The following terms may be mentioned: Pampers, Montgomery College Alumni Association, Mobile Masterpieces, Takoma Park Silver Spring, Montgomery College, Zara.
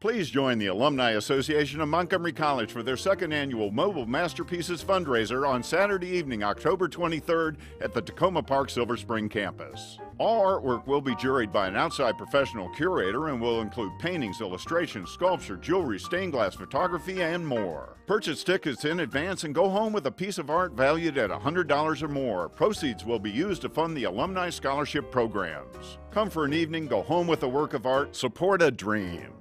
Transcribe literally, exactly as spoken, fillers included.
Please join the Alumni Association of Montgomery College for their second annual Mobile Masterpieces fundraiser on Saturday evening, October twenty-third at the Takoma Park Silver Spring campus. All artwork will be juried by an outside professional curator and will include paintings, illustrations, sculpture, jewelry, stained glass, photography, and more. Purchase tickets in advance and go home with a piece of art valued at one hundred dollars or more. Proceeds will be used to fund the Alumni Scholarship programs. Come for an evening, go home with a work of art, support a dream.